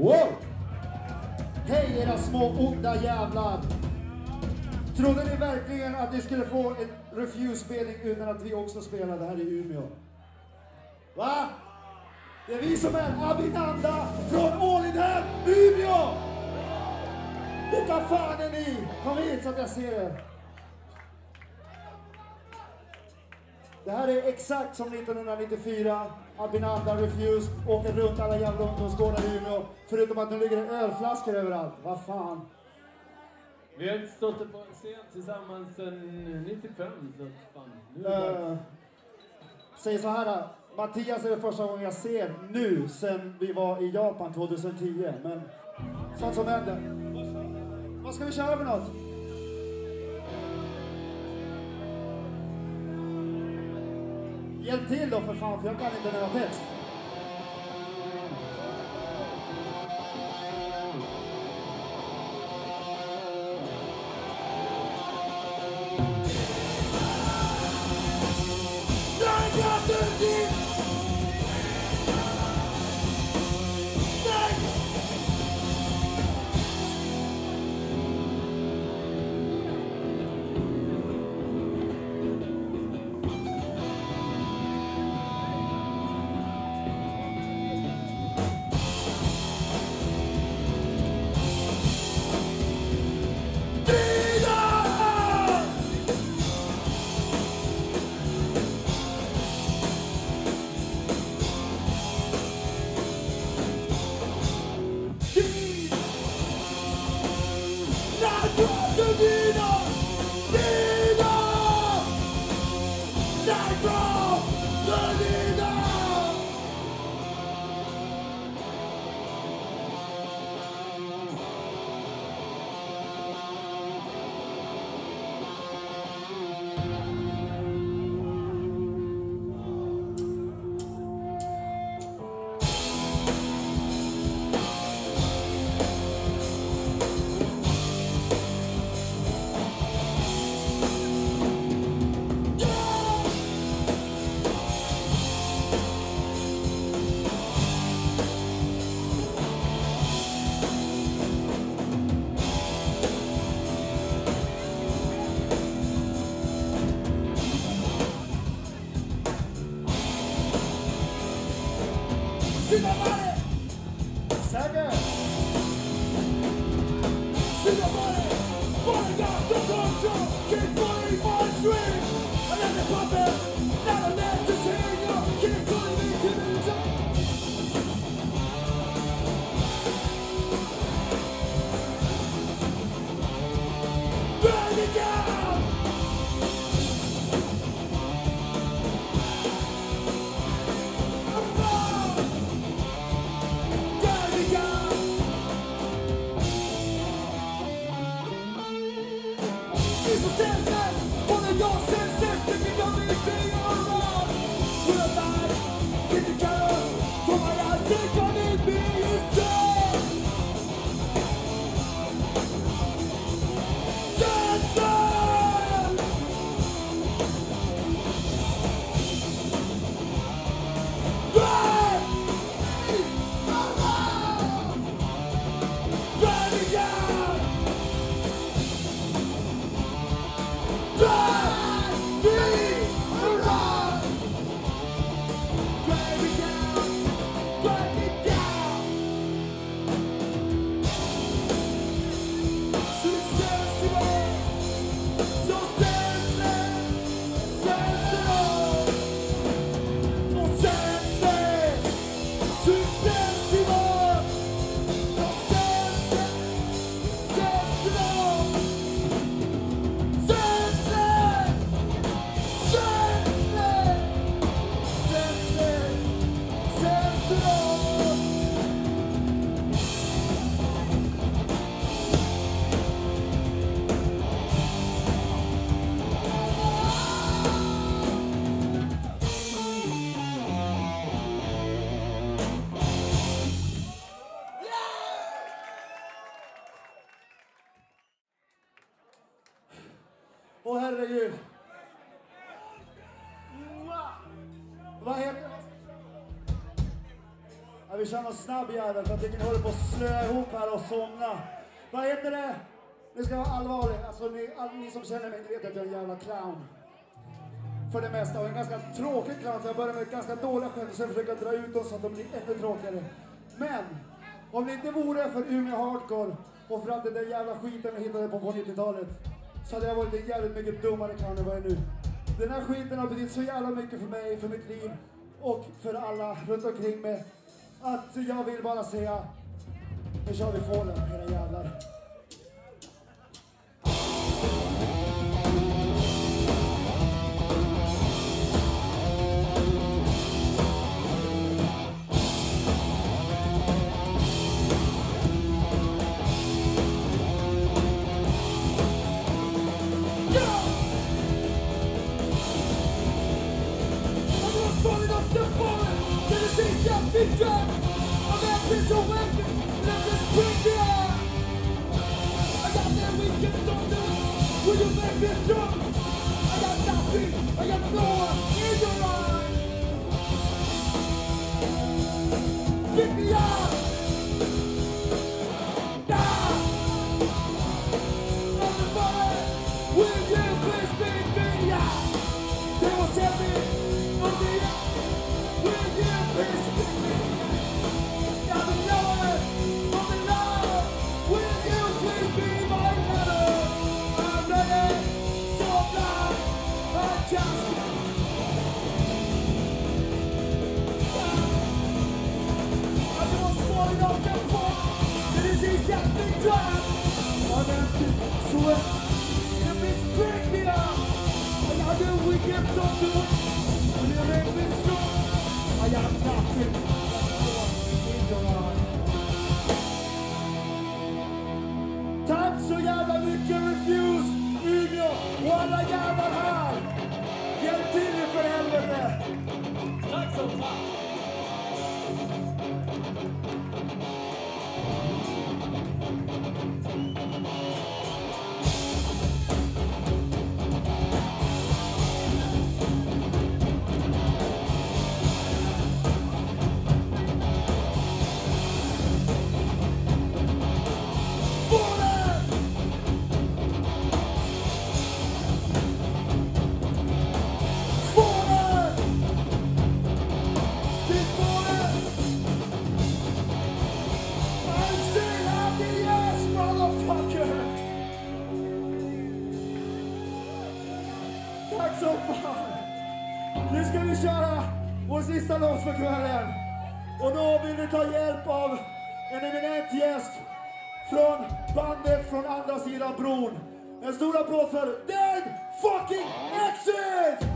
Wow! Hej era små onda jävlar! Trodde ni verkligen att ni skulle få en Refused-spelning utan att vi också spelade här i Umeå? Va? Det är vi som är Abhinanda från Molinheim, Umeå! Vilka fan är ni? Kom hit så att jag ser er. Det här är exakt som 1994. Abhinanda, Refused, åker runt alla jävla ungdomsgårdar i Umeå. Förutom att nu ligger det ölflaskor överallt. Vad fan? Vi har inte stått på en scen tillsammans sedan 95. Så fan, nu bara... Säg så här då. Mattias är det första gången jag ser nu sen vi var i Japan 2010. Men sånt som hände. Vad ska vi köra för något? Hjälp till då för fan, för jag kan inte några text. Åh herregud. Vad heter... Jag vill köra någon snabb jävel för att ni håller på att slöa ihop här och somna. Vad heter det? Det ska vara allvarligt. Alltså ni som känner mig vet att jag är en jävla clown. För det mesta. Och en ganska tråkig clown. För jag börjar med ganska dåliga skämt och sen försöker dra ut dem så att de blir ännu tråkigare. Men om det inte vore för Umeå Hardcore och för allt den där jävla skiten jag hittade på 90-talet, så hade jag varit en jävligt mycket dummare clown än vad jag är nu. Den här skiten har betytt så jävla mycket för mig, för mitt liv och för alla runt omkring mig. Att jag vill bara säga, nu kör vi fålen, era jävlar. För kvällen. Och då vill vi ta hjälp av en eminent gäst från bandet från andra sidan bron. En stor applåd för Dead Fucking Exit!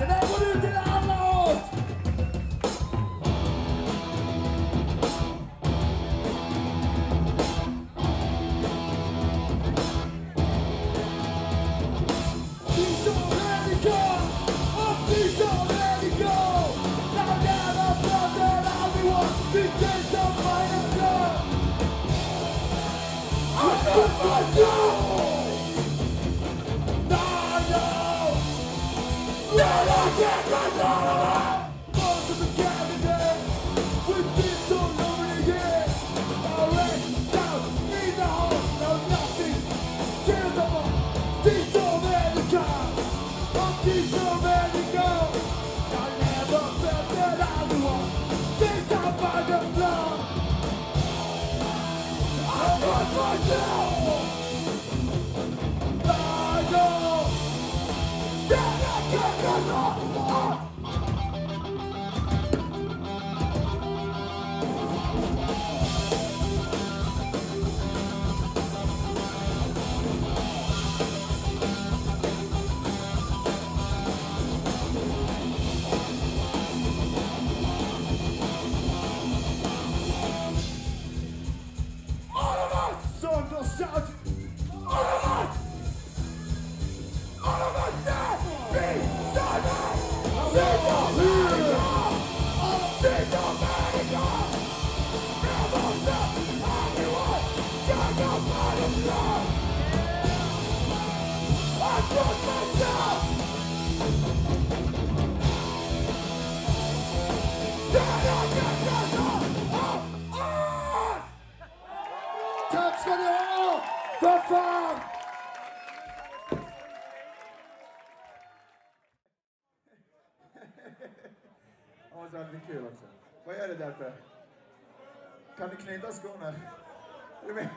Den här går ut till alla oss! Yeah, yeah, yeah, yeah. kommer så bli kul också. Vad är det där för? Kan du knyta skorna? Nej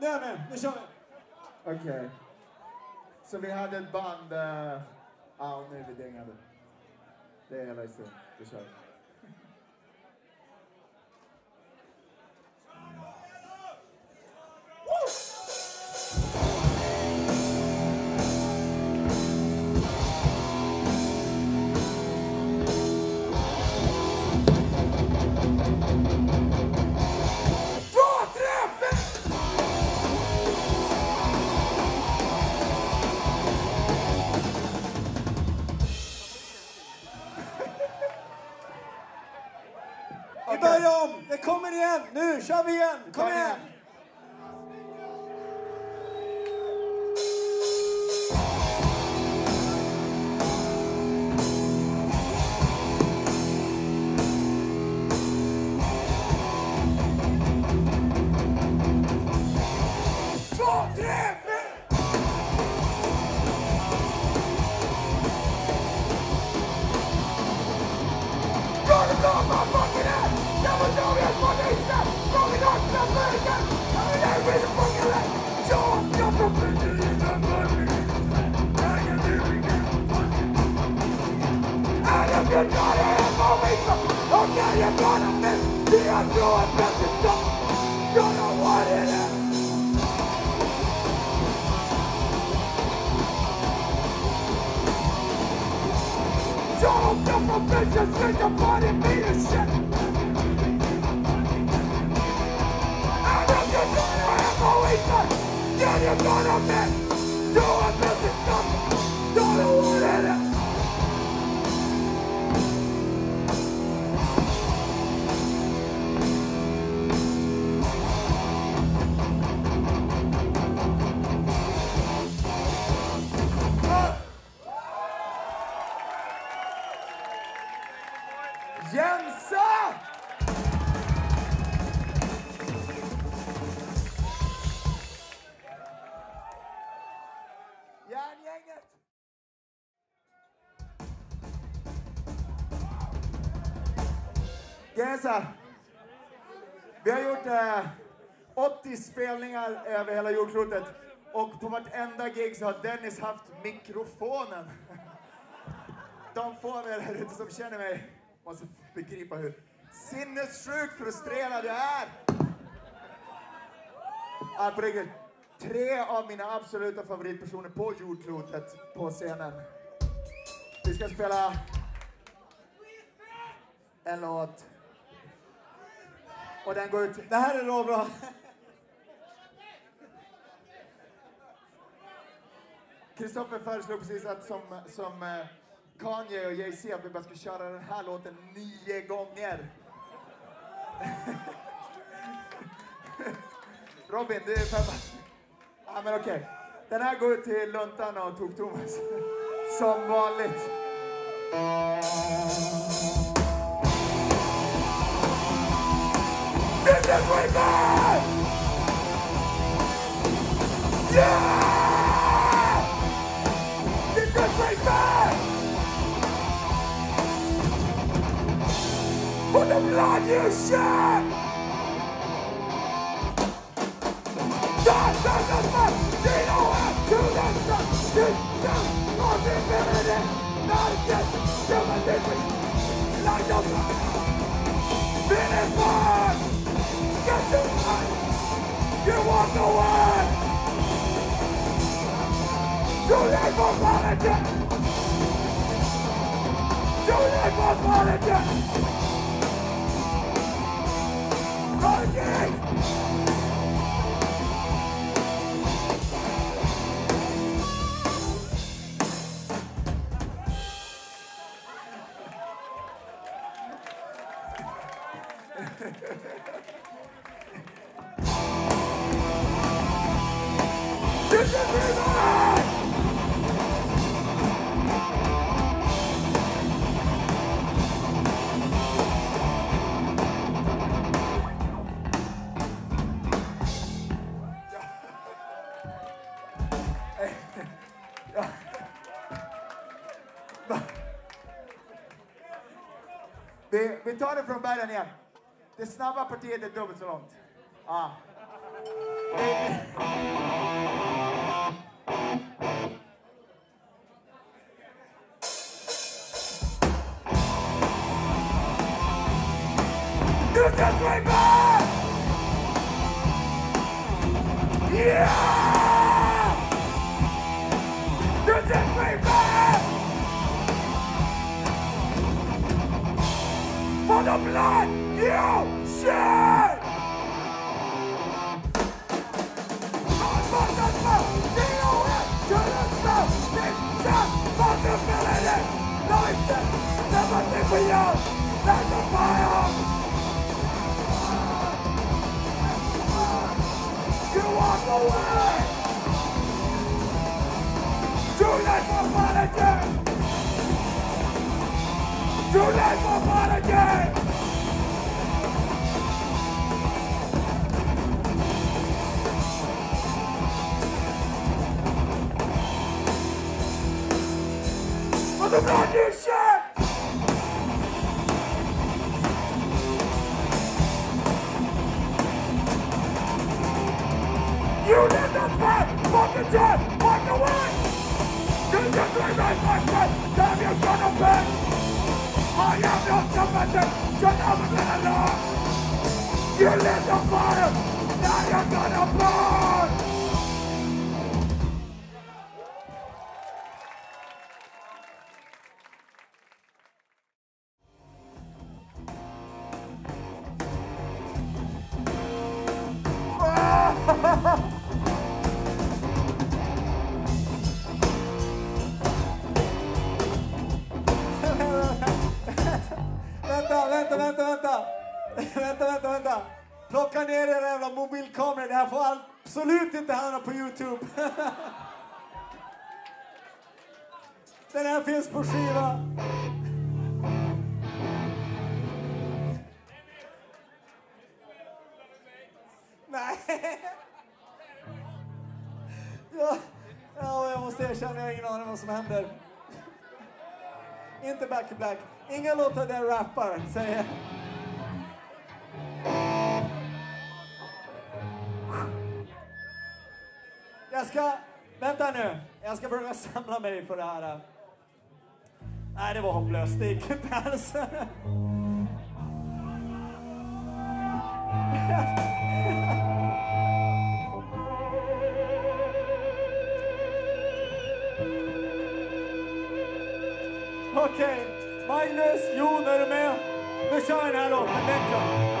men, nu kör vi! Okej. Okay. Så vi hade ett band... nu är vi dängade. Det är hela historien. Vi kör. Det kommer igen! Nu kör vi igen! Kom igen! Vi har gjort 80 spelningar över hela jordklotet och på vartenda gig så har Dennis haft mikrofonen. De få av er här ute som känner mig måste begripa hur sinnessjukt frustrerad jag är. Alltså, 3 av mina absoluta favoritpersoner på jordklotet på scenen. Vi ska spela en låt. Och den går ut. Det här är då bra. Kristoffer föreslog precis att som Kanye och Jay-Z att vi bara ska köra den här låten 9 gånger. Robin, du är femma. Ja, men okej. Den här går ut till Luntan och Tog Thomas. Som vanligt. This is revenge! Yeah! This is revenge! For the blood you shed! God send us back! They don't have to let us! This time, all the villainy! Not just human dignity! Like the blood! Finish one! Get your money. You want the one. Too late for politics. Too late for politics. Politics. This is revenge! Vi tar det från början igen. Det snabba partiet är dubbelt så långt. Ja. You just went back! Yeah! You just went back! For the blood you shed! That's the fire! Walk away! Do not apologize! Do not apologize! For the blood you shed! You live the fight, fucking dead, walk away! You just remain my friend, damn you gonna pay! I am not sympathetic, just over to the Lord! You live the fire, now you're gonna burn! Vänta. Plocka ner era jävla mobilkameror. Det här får absolut inte hamna på YouTube. Den här finns på skiva. Nej. Ja, jag måste erkänna, jag har ingen aning vad som händer. Inte Back in Black. Inga låtar där rappar, säger jag. Vänta nu, jag ska försöka samla mig på det här. Nej, det var hopplöst, det gick inte alls. Okej, Magnus, Jon, är du med? Nu kör jag den här låten, den klar.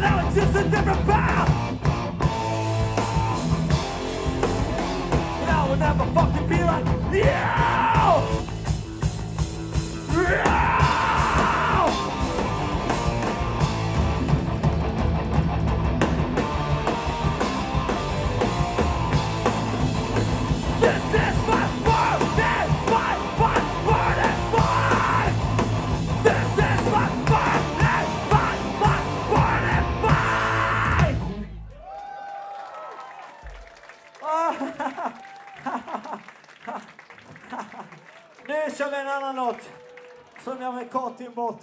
Now it's just a different path. Now we'll never fucking be like you. This is my world and my word and mine. This is my word and my word and mine. Nu kör vi en annan låt som jag med katinbåt.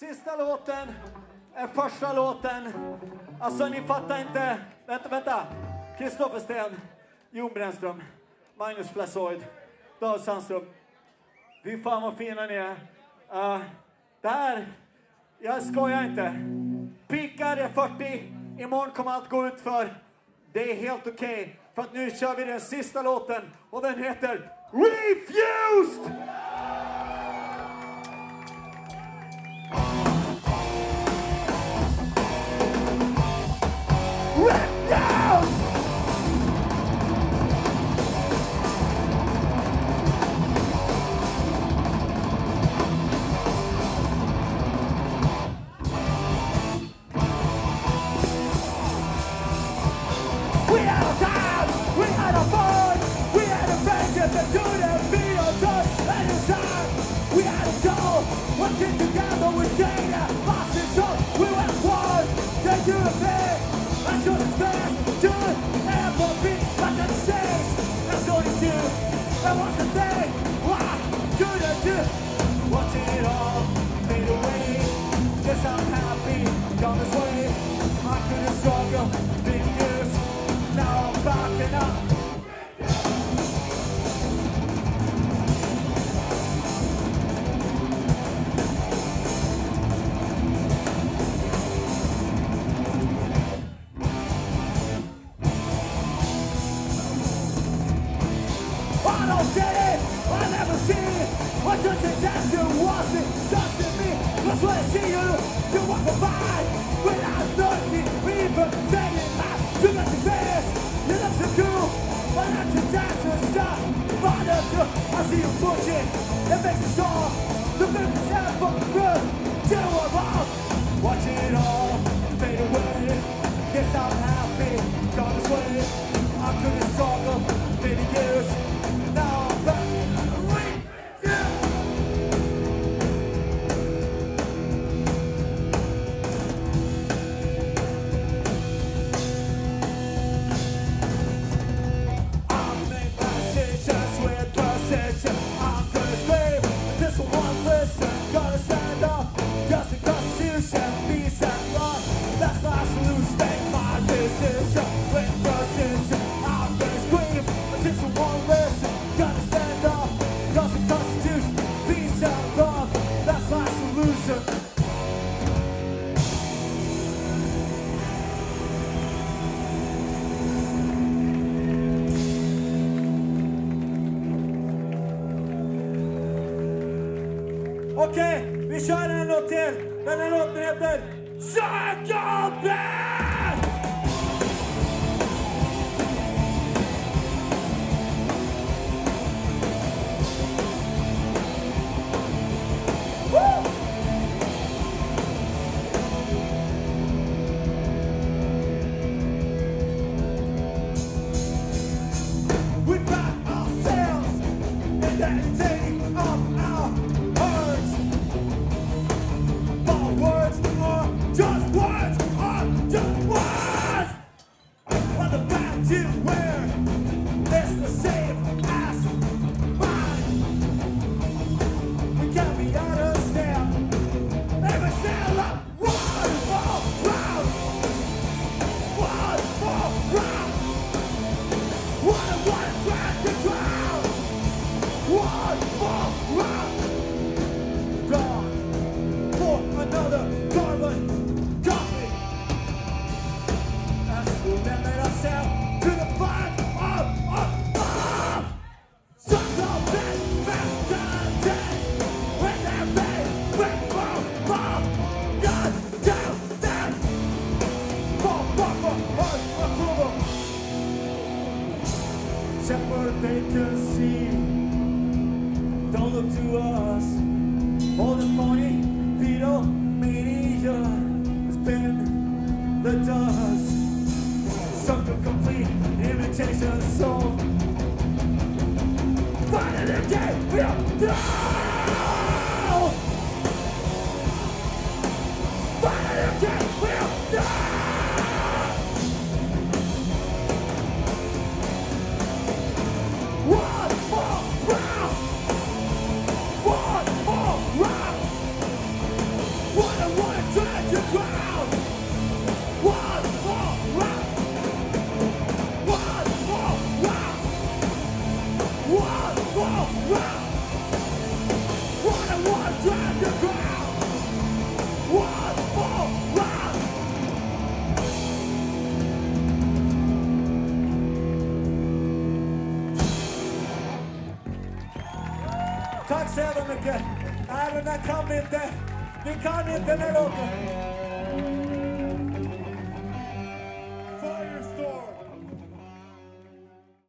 Sista låten är första låten. Alltså ni fattar inte. Vänta. Kristoffer Steen, Jon Brännström, Magnus Blasoid, David Sandström. Fy fan vad fina ni är. Där, jag skojar inte. Pikar är 40. Imorgon kommer allt gå ut för. Det är helt okej. För att nu kör vi den sista låten. Och den heter Refused! I learn to dance to the stop. Find a girl, I see you pushing. It makes me strong. The business has a fucking girl. Do it wrong. Watch it all fade away. Guess I'm happy, gone this way. I couldn't struggle many years. Now I'm back. Vi kör en låt till, den här låten heter Sökobben! Tack så mycket. Nej, men den kan vi inte. Vi kan inte den här låten.